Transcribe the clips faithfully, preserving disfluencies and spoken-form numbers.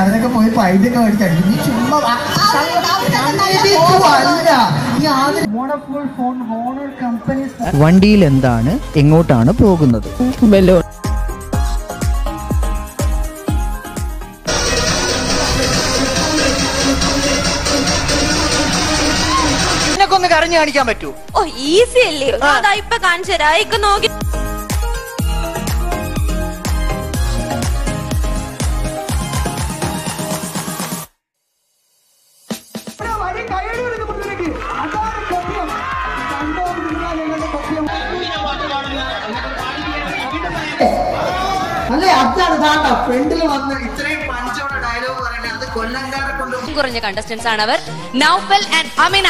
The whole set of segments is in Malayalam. അവരൊക്കെ പോയി പൈസൊക്കെ മേടിച്ചു നീ ചുമ്മാ വണ്ടിയിൽ എന്താണ് എങ്ങോട്ടാണ് പോകുന്നത്? നിനക്കൊന്ന് കരഞ്ഞു കാണിക്കാൻ പറ്റൂ? ഓ ഈസി അല്ലേ, അതാ ഇപ്പൊ കാണിച്ചു തരാം. ഇപ്പൊ നോക്കി കുറഞ്ഞ കണ്ടസ്റ്റൻസ് ആണ് അവർ, Naufal and Amina.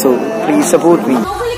So please support me.